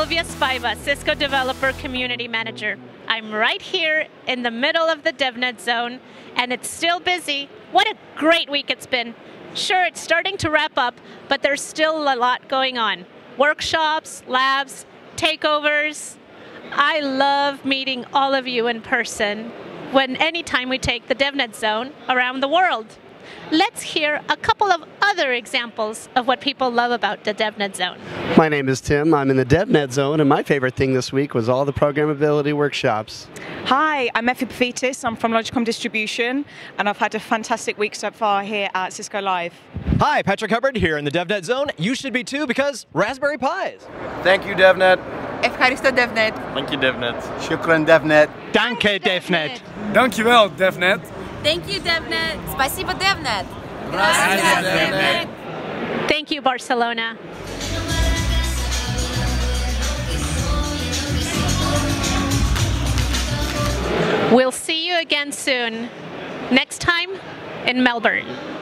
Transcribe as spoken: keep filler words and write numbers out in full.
Sylvia Spiva, Cisco Developer Community Manager. I'm right here in the middle of the DevNet zone, and it's still busy. What a great week it's been. Sure, it's starting to wrap up, but there's still a lot going on. Workshops, labs, takeovers. I love meeting all of you in person when anytime we take the DevNet zone around the world. Let's hear a couple of other examples of what people love about the DevNet Zone. My name is Tim. I'm in the DevNet Zone, and my favorite thing this week was all the programmability workshops. Hi, I'm Effie Pavitis. I'm from LogiCom Distribution, and I've had a fantastic week so far here at Cisco Live. Hi, Patrick Hubbard here in the DevNet Zone. You should be too, because Raspberry Pis. Thank you, DevNet. Ευχαριστώ, DevNet. Thank you, DevNet. Shukran, DevNet. Danke, DevNet. Dankjewel, DevNet. Thank you, DevNet. Спасибо, DevNet. Gracias, DevNet. Thank you, Barcelona. We'll see you again soon. Next time in Melbourne.